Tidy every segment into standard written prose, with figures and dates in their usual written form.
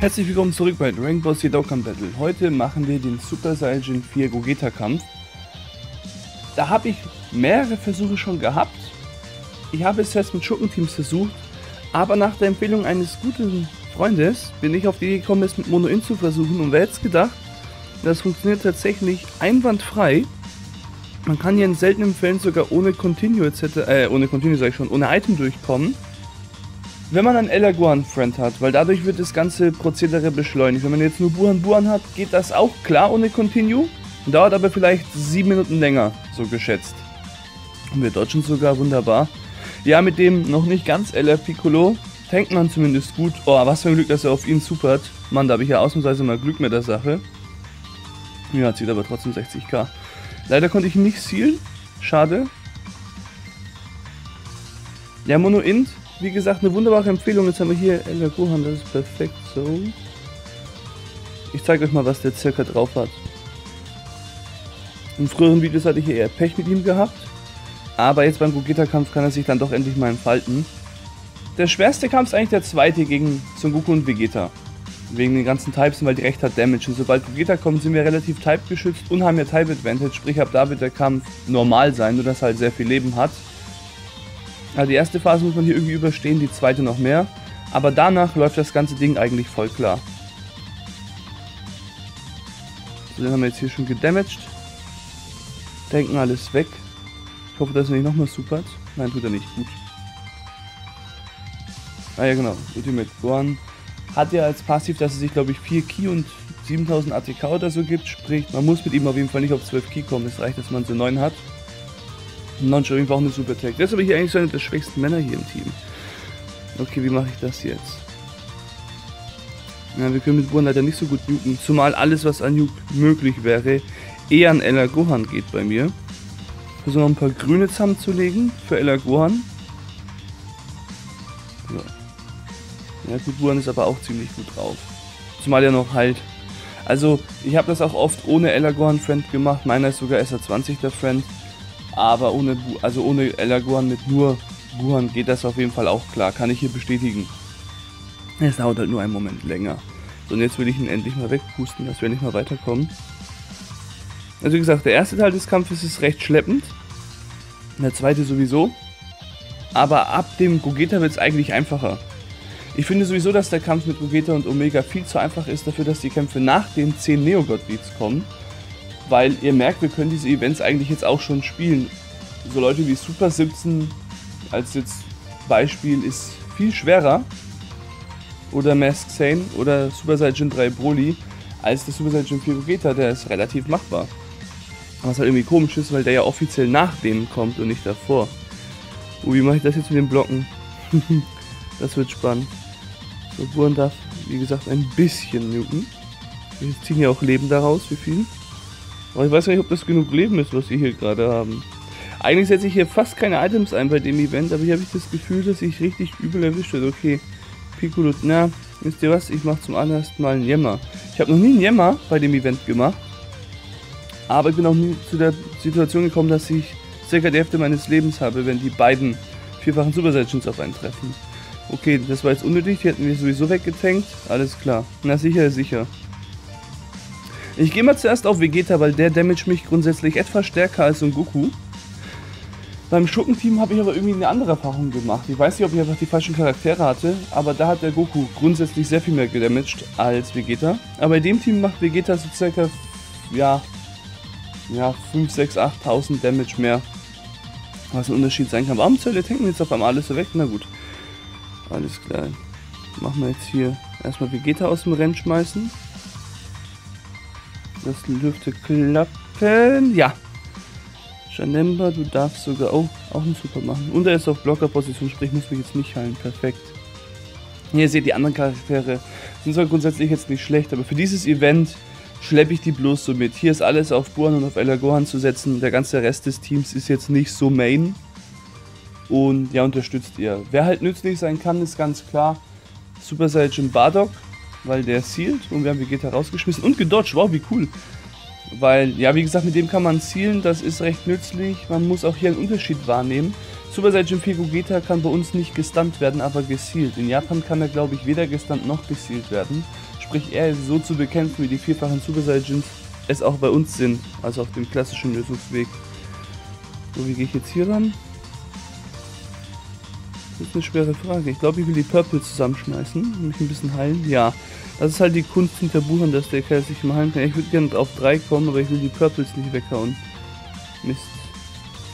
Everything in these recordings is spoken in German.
Herzlich willkommen zurück bei Dragon Ball Z Dokkan Battle. Heute machen wir den Super Saiyajin 4 Gogeta Kampf. Da habe ich mehrere Versuche schon gehabt. Ich habe es jetzt mit Schurkenteams versucht, aber nach der Empfehlung eines guten Freundes bin ich auf die Idee gekommen, es mit Mono-Int zu versuchen, und wer jetzt gedacht, das funktioniert tatsächlich einwandfrei. Man kann hier in seltenen Fällen sogar ohne Continue ohne Item durchkommen, wenn man einen LR-Guan-Friend hat, weil dadurch wird das ganze Prozedere beschleunigt. Wenn man jetzt nur Buuhan hat, geht das auch klar ohne Continue, dauert aber vielleicht 7 Minuten länger, so geschätzt. Und wir dodgen sogar wunderbar. Ja, mit dem noch nicht ganz LR-Piccolo tankt man zumindest gut. Oh, was für ein Glück, dass er auf ihn supert. Mann, da habe ich ja ausnahmsweise mal Glück mit der Sache. Ja, zieht aber trotzdem 60k. Leider konnte ich ihn nicht sealen. Schade. Ja, Mono-Int, wie gesagt, eine wunderbare Empfehlung. Jetzt haben wir hier Ella Gohan, das ist perfekt so. Ich zeige euch mal, was der circa drauf hat. In früheren Videos hatte ich hier eher Pech mit ihm gehabt. Aber jetzt beim Gogeta-Kampf kann er sich dann doch endlich mal entfalten. Der schwerste Kampf ist eigentlich der zweite gegen Son Goku und Vegeta. Wegen den ganzen Types, weil die recht hat Damage. Und sobald Vegeta kommt, sind wir relativ Type geschützt und haben ja Type Advantage. Sprich, ab da wird der Kampf normal sein, nur dass er halt sehr viel Leben hat. Also die erste Phase muss man hier irgendwie überstehen, die zweite noch mehr. Aber danach läuft das ganze Ding eigentlich voll klar. So, den haben wir jetzt hier schon gedamaged. Denken alles weg. Ich hoffe, dass er nicht nochmal supert. Nein, tut er nicht. Gut. Ah ja, genau. Ultimate Born hat ja als Passiv, dass es sich, glaube ich, 4 Ki und 7000 ATK oder so gibt. Sprich, man muss mit ihm auf jeden Fall nicht auf 12 Ki kommen. Es reicht, dass man so 9 hat. Und dann schon irgendwie auch eine Super Teq. Das ist aber hier eigentlich so einer der schwächsten Männer hier im Team. Okay, wie mache ich das jetzt? Ja, wir können mit Buuhan leider nicht so gut nuken. Zumal alles, was an Nuke möglich wäre, eher an LR Gohan geht bei mir. Ich versuche noch ein paar Grüne zusammenzulegen für LR Gohan. Ja, gut, Buuhan ist aber auch ziemlich gut drauf. Zumal er noch halt. Also, ich habe das auch oft ohne LR Gohan Friend gemacht. Meiner ist sogar SR20 der Friend. Aber ohne LR Gohan mit nur Buuhan geht das auf jeden Fall auch klar. Kann ich hier bestätigen. Es dauert halt nur einen Moment länger. So, und jetzt will ich ihn endlich mal wegpusten, dass wir nicht mal weiterkommen. Also wie gesagt, der erste Teil des Kampfes ist recht schleppend, der zweite sowieso, aber ab dem Gogeta wird es eigentlich einfacher. Ich finde sowieso, dass der Kampf mit Gogeta und Omega viel zu einfach ist dafür, dass die Kämpfe nach den 10 Neo-God-Beats kommen, weil ihr merkt, wir können diese Events eigentlich jetzt auch schon spielen. So Leute wie Super 17 als jetzt Beispiel ist viel schwerer, oder Masked Saiyan oder Super Saiyajin 3 Broly, als der Super Saiyajin 4 Gogeta, der ist relativ machbar. Was halt irgendwie komisch ist, weil der ja offiziell nach dem kommt und nicht davor. Wie mache ich das jetzt mit den Blocken? Das wird spannend. So, Buuhan darf, wie gesagt, ein bisschen nuken. Wir ziehen ja auch Leben daraus, wie viel. Aber ich weiß gar nicht, ob das genug Leben ist, was wir hier gerade haben. Eigentlich setze ich hier fast keine Items ein bei dem Event, aber hier habe ich das Gefühl, dass ich richtig übel erwischt werde. Okay, Piccolo, na, wisst ihr was? Ich mache zum allerersten Mal einen Jammer. Ich habe noch nie einen Jammer bei dem Event gemacht. Aber ich bin auch nie zu der Situation gekommen, dass ich circa die Hälfte meines Lebens habe, wenn die beiden vierfachen Super Saiyajins auf einen treffen. Okay, das war jetzt unnötig, die hätten wir sowieso weggetankt. Alles klar. Na sicher, sicher. Ich gehe mal zuerst auf Vegeta, weil der damage mich grundsätzlich etwas stärker als Son Goku. Beim Schurkenteam habe ich aber irgendwie eine andere Erfahrung gemacht. Ich weiß nicht, ob ich einfach die falschen Charaktere hatte, aber da hat der Goku grundsätzlich sehr viel mehr gedamaged als Vegeta. Aber in dem Team macht Vegeta so circa, ja, 5, 6, 8.000 Damage mehr, was ein Unterschied sein kann. Warum soll der tanken jetzt auf einmal alles so weg? Na gut, alles klar. Machen wir jetzt hier erstmal Vegeta aus dem Rennen schmeißen. Das dürfte klappen. Ja. Janemba, du darfst sogar auch einen Super machen. Und er ist auf Blockerposition, sprich muss mich jetzt nicht heilen. Perfekt. Hier seht ihr, die anderen Charaktere sind zwar grundsätzlich jetzt nicht schlecht, aber für dieses Event schleppe ich die bloß so mit. Hier ist alles auf Buuhan und auf LR Gohan zu setzen. Der ganze Rest des Teams ist jetzt nicht so main. Und ja, unterstützt ihr. Wer halt nützlich sein kann, ist ganz klar Super Saiyajin Bardock, weil der sealt. Und wir haben Vegeta rausgeschmissen und gedodged. Wow, wie cool. Weil, ja, wie gesagt, mit dem kann man sealen. Das ist recht nützlich. Man muss auch hier einen Unterschied wahrnehmen. Super Saiyajin 4 Gogeta kann bei uns nicht gestunt werden, aber gesealt. In Japan kann er, glaube ich, weder gestunt noch gesealt werden. sprich eher so zu bekämpfen, wie die vierfachen Super Saiyajins es auch bei uns sind, also auf dem klassischen Lösungsweg. So, wie gehe ich jetzt hier ran? Das ist eine schwere Frage. Ich glaube, ich will die Purple zusammenschmeißen und mich ein bisschen heilen. Ja, das ist halt die Kunst hinter Buuhan, dass der Kerl sich mal heilen kann. Ich würde gerne auf 3 kommen, aber ich will die Purples nicht weghauen. Mist.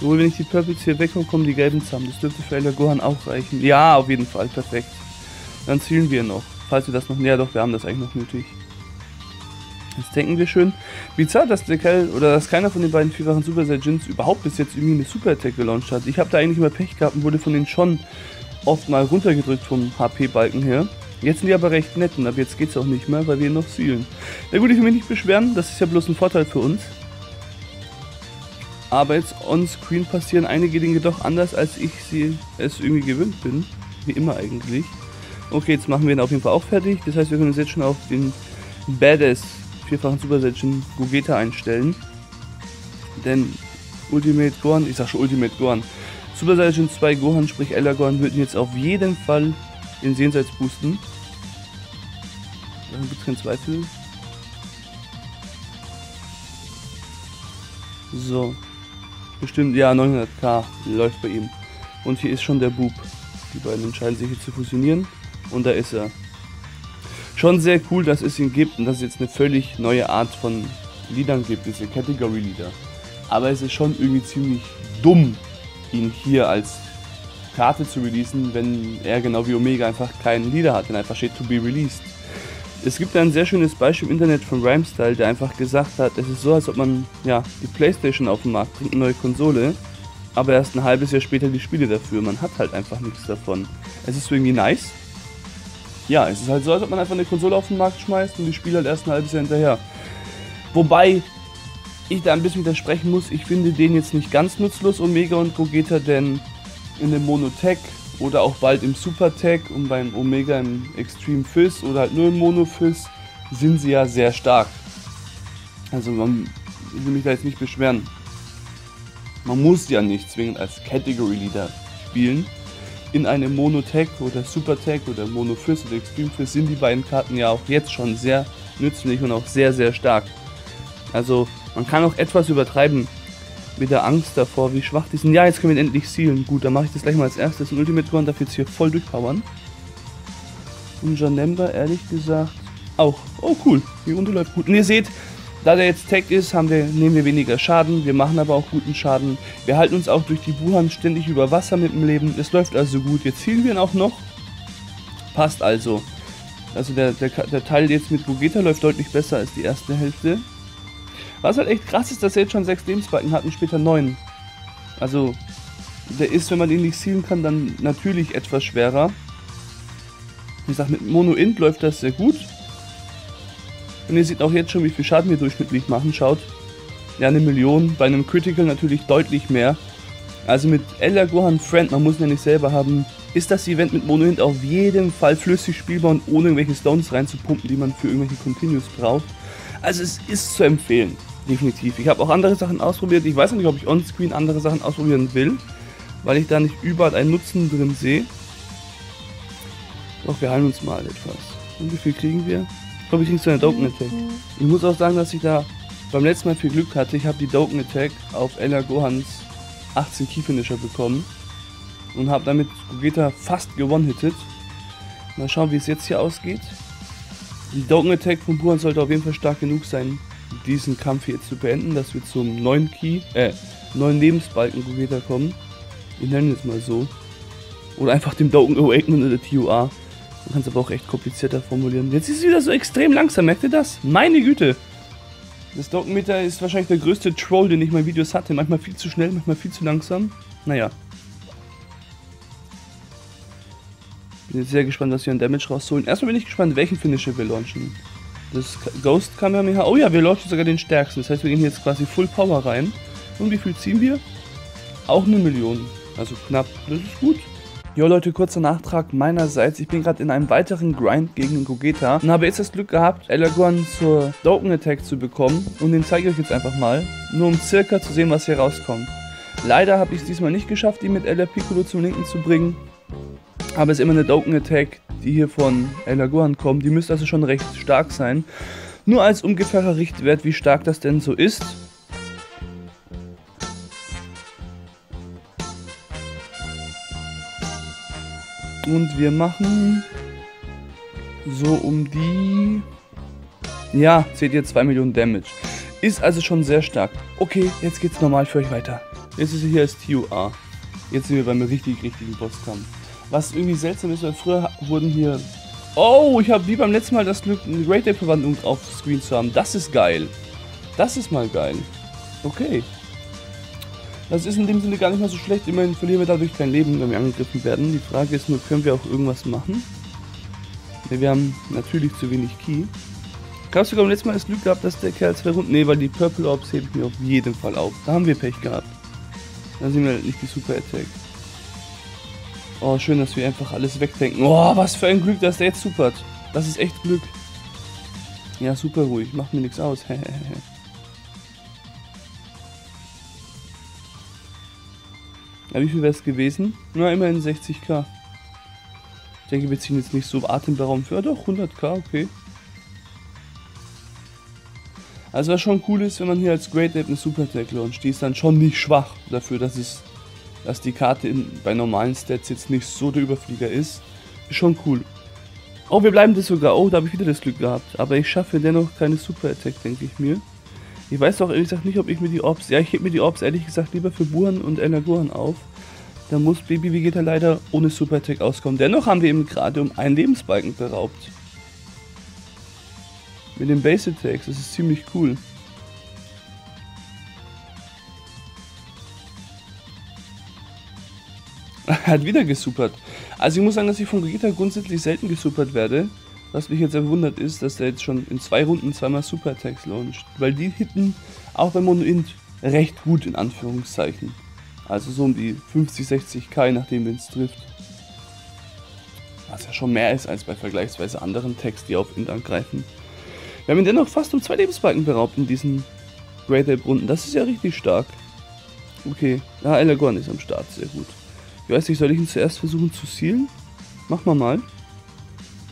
Obwohl, wenn ich die Purples hier weghaue, kommen die gelben zusammen. Das dürfte für LR Gohan auch reichen. Ja, auf jeden Fall. Perfekt. Dann zielen wir noch. Falls wir das noch... Ja doch, wir haben das eigentlich noch nötig. Jetzt denken wir schön. Bizarr, dass der Kerl oder dass keiner von den beiden vierfachen Super Saiyajins überhaupt bis jetzt irgendwie eine Super Teq gelauncht hat. Ich habe da eigentlich immer Pech gehabt und wurde von denen schon oft mal runtergedrückt vom HP-Balken her. Jetzt sind die aber recht nett und ab jetzt geht's auch nicht mehr, weil wir noch zielen. Na gut, ich will mich nicht beschweren, das ist ja bloß ein Vorteil für uns. Aber jetzt on-screen passieren einige Dinge doch anders, als ich sie es irgendwie gewöhnt bin. Wie immer eigentlich. Okay, jetzt machen wir ihn auf jeden Fall auch fertig. Das heißt, wir können uns jetzt schon auf den Badass vierfachen Super Saiyajin Gogeta einstellen. Denn Ultimate Gohan, ich sag schon Ultimate Gohan, Super Saiyajin 2 Gohan, sprich Elaguan, würden jetzt auf jeden Fall den Jenseits boosten. Da gibt es keinen Zweifel. So. Bestimmt, ja, 900k läuft bei ihm. Und hier ist schon der Bub. Die beiden entscheiden sich jetzt zu fusionieren. Und da ist er. Schon sehr cool, dass es ihn gibt und dass es jetzt eine völlig neue Art von Liedern gibt, diese Category Lieder. Aber es ist schon irgendwie ziemlich dumm, ihn hier als Karte zu releasen, wenn er genau wie Omega einfach keinen Lieder hat, denn einfach steht to be released. Es gibt ein sehr schönes Beispiel im Internet von Rhymestyle, der einfach gesagt hat, es ist so, als ob man ja die Playstation auf den Markt bringt, eine neue Konsole, aber erst ein halbes Jahr später die Spiele dafür. Man hat halt einfach nichts davon. Es ist irgendwie nice. Ja, es ist halt so, als ob man einfach eine Konsole auf den Markt schmeißt und die Spiele halt erst ein halbes Jahr hinterher. Wobei ich da ein bisschen widersprechen muss, ich finde den jetzt nicht ganz nutzlos, Omega und Gogeta, denn in dem Mono Teq oder auch bald im Super Teq und beim Omega im Extreme Fizz oder halt nur im Mono-Fizz sind sie ja sehr stark. Also man will mich da jetzt nicht beschweren. Man muss ja nicht zwingend als Category Leader spielen. In einem Mono-Teq oder Super-Teq oder Mono-Fizz oder Extreme-Fizz sind die beiden Karten ja auch jetzt schon sehr nützlich und auch sehr, sehr stark. Also man kann auch etwas übertreiben mit der Angst davor, wie schwach die sind. Ja, jetzt können wir ihn endlich sealen. Gut, dann mache ich das gleich mal als erstes. Und Ultimate Born darf jetzt hier voll durchpowern. Und Janemba, ehrlich gesagt, auch. Oh, cool. Die Runde läuft gut. Und ihr seht, da der jetzt Tag ist, nehmen wir weniger Schaden, wir machen aber auch guten Schaden. Wir halten uns auch durch die Buuhan ständig über Wasser mit dem Leben. Es läuft also gut. Jetzt zielen wir ihn auch noch. Passt also. Also der Teil jetzt mit Vegeta läuft deutlich besser als die erste Hälfte. Was halt echt krass ist, dass er jetzt schon 6 Lebensbalken hat und später 9. Also der ist, wenn man ihn nicht zielen kann, dann natürlich etwas schwerer. Wie gesagt, mit Mono-Int läuft das sehr gut. Und ihr seht auch jetzt schon, wie viel Schaden wir durchschnittlich machen. Schaut, ja, 1 Million, bei einem Critical natürlich deutlich mehr. Also mit LR Gohan Friend, man muss ihn ja nicht selber haben, ist das Event mit Mono-Int auf jeden Fall flüssig spielbar und ohne irgendwelche Stones reinzupumpen, die man für irgendwelche Continues braucht. Also es ist zu empfehlen, definitiv. Ich habe auch andere Sachen ausprobiert. Ich weiß nicht, ob ich on-screen andere Sachen ausprobieren will, weil ich da nicht überall einen Nutzen drin sehe. Doch, wir heilen uns mal etwas. Und wie viel kriegen wir? Ich glaube, ich krieg so eine Dokkan Attack. Ich muss auch sagen, dass ich da beim letzten Mal viel Glück hatte. Ich habe die Dokkan Attack auf LR Gohans 18 Key-Finisher bekommen und habe damit Gogeta fast gewonnen-hittet. Mal schauen, wie es jetzt hier ausgeht. Die Dokkan Attack von Buuhan sollte auf jeden Fall stark genug sein, diesen Kampf hier jetzt zu beenden, dass wir zum 9 Lebensbalken Gogeta kommen. Wir nennen es mal so. Oder einfach dem Dokkan Awakening oder T.U.A. Man kann es aber auch echt komplizierter formulieren. Jetzt ist es wieder so extrem langsam, merkt ihr das? Meine Güte! Das Dokkan-Meter ist wahrscheinlich der größte Troll, den ich in meinen Videos hatte. Manchmal viel zu schnell, manchmal viel zu langsam. Naja. Bin jetzt sehr gespannt, was wir an Damage rausholen. Erstmal bin ich gespannt, welchen Finisher wir launchen. Das Ghost Kamehameha. Oh ja, wir launchen sogar den stärksten. Das heißt, wir gehen jetzt quasi Full Power rein. Und wie viel ziehen wir? Auch 1 Million. Also knapp. Das ist gut. Jo Leute, kurzer Nachtrag meinerseits, ich bin gerade in einem weiteren Grind gegen den Gogeta und habe jetzt das Glück gehabt, Elaguan zur Dokkan Attack zu bekommen und den zeige ich euch jetzt einfach mal, nur um circa zu sehen, was hier rauskommt. Leider habe ich es diesmal nicht geschafft, ihn mit LR Piccolo zum Linken zu bringen, aber es ist immer eine Dokkan Attack, die hier von Elaguan kommen, die müssen also schon recht stark sein. Nur als ungefährer Richtwert, wie stark das denn so ist. Und wir machen so um die, ja, seht ihr, 2 Millionen Damage. Ist also schon sehr stark. Okay, jetzt geht's normal für euch weiter. Jetzt ist hier das T.U.A. Jetzt sind wir beim richtigen Bosskampf. Was irgendwie seltsam ist, weil früher wurden hier... Oh, ich habe wie beim letzten Mal das Glück, eine Great Ape Verwandlung auf Screen zu haben. Das ist geil. Das ist mal geil. Okay. Das ist in dem Sinne gar nicht mal so schlecht. Immerhin verlieren wir dadurch kein Leben, wenn wir angegriffen werden. Die Frage ist nur, können wir auch irgendwas machen? Ne, wir haben natürlich zu wenig Ki. Ich habe sogar beim letzten Mal das Glück gehabt, dass der Kerl 2 Runden... Ne, weil die Purple Orbs hebe ich mir auf jeden Fall auf. Da haben wir Pech gehabt. Dann sehen wir halt nicht die Super Attack. Oh, schön, dass wir einfach alles wegdenken. Oh, was für ein Glück, dass der jetzt supert. Das ist echt Glück. Ja, super ruhig. Macht mir nichts aus. Ja, wie viel wäre es gewesen? Na, immerhin 60k. Ich denke, wir ziehen jetzt nicht so atemberaubend für. Ja, doch, 100k, okay. Also was schon cool ist, wenn man hier als Great Ape eine Super Teq launcht, die ist dann schon nicht schwach dafür, dass die Karte bei normalen Stats jetzt nicht so der Überflieger ist. Ist schon cool. Oh, wir bleiben das sogar. Oh, da habe ich wieder das Glück gehabt. Aber ich schaffe dennoch keine Super Attack, denke ich mir. Ich weiß auch ehrlich gesagt nicht, ob ich mir die Orbs... Ja, ich heb mir die Orbs ehrlich gesagt lieber für Buuhan und Elaguan auf. Da muss Baby Vegeta leider ohne Super Attack auskommen. Dennoch haben wir eben gerade um einen Lebensbalken beraubt. Mit den Base Attacks, das ist ziemlich cool. Hat wieder gesupert. Also ich muss sagen, dass ich von Vegeta grundsätzlich selten gesupert werde. Was mich jetzt verwundert ist, dass er jetzt schon in 2 Runden zweimal Super Attacks launcht. Weil die hitten auch bei Mono-Int recht gut, in Anführungszeichen. Also so um die 50, 60k, nachdem es trifft. Was ja schon mehr ist als bei vergleichsweise anderen Tags, die auf Int angreifen. Wir haben ihn dennoch fast um 2 Lebensbalken beraubt in diesen Great Ape Runden. Das ist ja richtig stark. Okay, ja, Elaguan ist am Start, sehr gut. Ich weiß nicht, soll ich ihn zuerst versuchen zu sealen? Machen wir mal.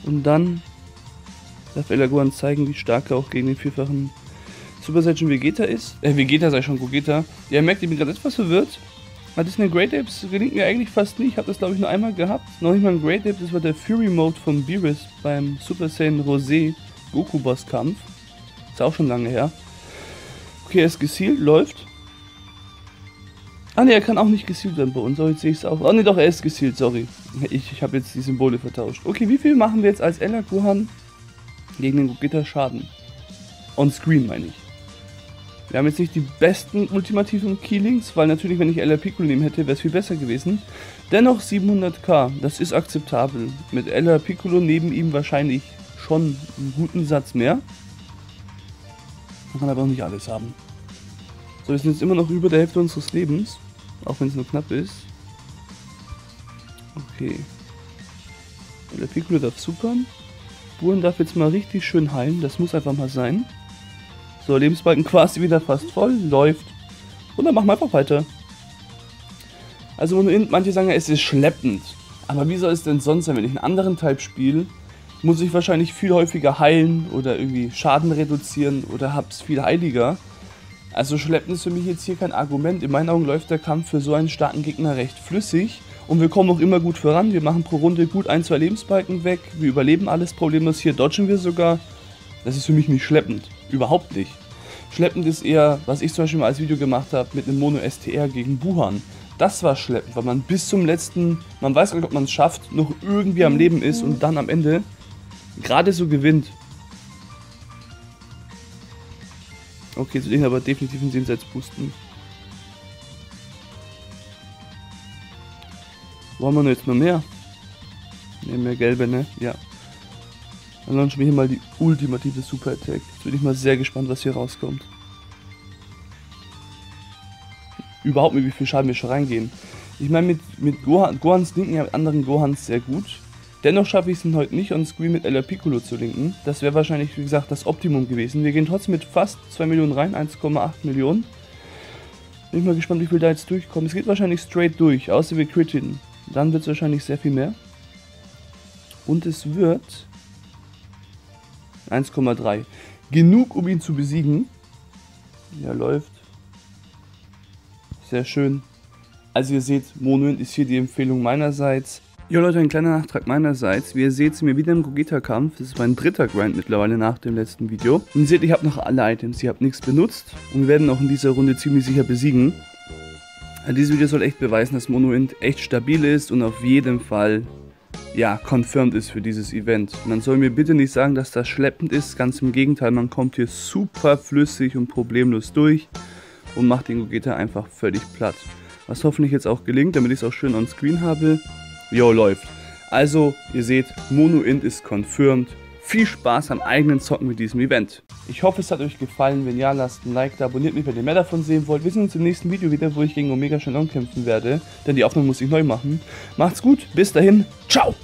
Und dann darf Elaguan zeigen, wie stark er auch gegen den vierfachen Super Saiyajin Vegeta ist. Vegeta sei schon, Gogeta. Ja, ihr merkt, ich bin gerade etwas verwirrt. Weil das in den Great Apes gelingt mir eigentlich fast nie. Ich habe das, glaube ich, nur einmal gehabt. Noch nicht mal im Great Ape, das war der Fury Mode von Beerus beim Super Saiyan Rosé Goku Bosskampf. Ist auch schon lange her. Okay, er ist gesealt, läuft. Ah ne, er kann auch nicht gesealt werden bei uns. Oh, jetzt sehe ich es auch. Ah ne, doch, er ist gesealt, sorry. Ich habe jetzt die Symbole vertauscht. Okay, wie viel machen wir jetzt als LR Gohan gegen den Gogeta Schaden? On Screen, meine ich. Wir haben jetzt nicht die besten ultimativen Killings, weil natürlich, wenn ich LR Piccolo nehmen hätte, wäre es viel besser gewesen. Dennoch 700k, das ist akzeptabel. Mit LR Piccolo neben ihm wahrscheinlich schon einen guten Satz mehr. Man kann aber auch nicht alles haben. So, wir sind jetzt immer noch über der Hälfte unseres Lebens. Auch wenn es nur knapp ist. Okay. Der Piccolo darf supern. Buuhan darf jetzt mal richtig schön heilen. Das muss einfach mal sein. So, Lebensbalken quasi wieder fast voll. Läuft. Und dann machen wir einfach weiter. Also manche sagen ja, es ist schleppend. Aber wie soll es denn sonst sein, wenn ich einen anderen Type spiele? Muss ich wahrscheinlich viel häufiger heilen oder irgendwie Schaden reduzieren oder hab's viel heiliger. Also schleppen ist für mich jetzt hier kein Argument. In meinen Augen läuft der Kampf für so einen starken Gegner recht flüssig und wir kommen auch immer gut voran. Wir machen pro Runde gut 1, 2 Lebensbalken weg, wir überleben alles problemlos, hier dodgen wir sogar. Das ist für mich nicht schleppend, überhaupt nicht. Schleppend ist eher, was ich zum Beispiel mal als Video gemacht habe mit einem Mono-STR gegen Buuhan. Das war schleppend, weil man bis zum letzten, man weiß gar nicht, ob man es schafft, noch irgendwie am Leben ist und dann am Ende gerade so gewinnt. Okay, zu denen aber definitiv einen Jenseits boosten. Wo haben wir jetzt noch mehr? Ne, mehr gelbe, ne? Ja. Dann launchen wir hier mal die ultimative Super Attack. Jetzt bin ich mal sehr gespannt, was hier rauskommt. Überhaupt nicht, wie viel Schaden wir schon reingehen. Ich meine, mit Gohans linken ja mit anderen Gohans sehr gut. Dennoch schaffe ich es ihn heute nicht, on Screen mit LR Piccolo zu linken. Das wäre wahrscheinlich, wie gesagt, das Optimum gewesen. Wir gehen trotzdem mit fast 2 Millionen rein, 1,8 Millionen. Bin ich mal gespannt, wie viel da jetzt durchkommen. Es geht wahrscheinlich straight durch, außer wir critten. Dann wird es wahrscheinlich sehr viel mehr. Und es wird 1,3. Genug, um ihn zu besiegen. Ja, läuft. Sehr schön. Also ihr seht, Mono-Int ist hier die Empfehlung meinerseits. Jo Leute, ein kleiner Nachtrag meinerseits. Wie ihr seht, sind wir wieder im Gogeta-Kampf. Das ist mein dritter Grind mittlerweile nach dem letzten Video. Und ihr seht, ich habe noch alle Items. Ich habe nichts benutzt. Und wir werden auch in dieser Runde ziemlich sicher besiegen. Also dieses Video soll echt beweisen, dass Mono-Int echt stabil ist und auf jeden Fall, ja, confirmed ist für dieses Event. Man soll mir bitte nicht sagen, dass das schleppend ist. Ganz im Gegenteil, man kommt hier super flüssig und problemlos durch und macht den Gogeta einfach völlig platt. Was hoffentlich jetzt auch gelingt, damit ich es auch schön on Screen habe. Jo, läuft. Also, ihr seht, Mono-Int ist confirmed. Viel Spaß am eigenen Zocken mit diesem Event. Ich hoffe, es hat euch gefallen. Wenn ja, lasst ein Like da, abonniert mich, wenn ihr mehr davon sehen wollt. Wir sehen uns im nächsten Video wieder, wo ich gegen Omega Shenron kämpfen werde, denn die Aufnahme muss ich neu machen. Macht's gut, bis dahin, ciao!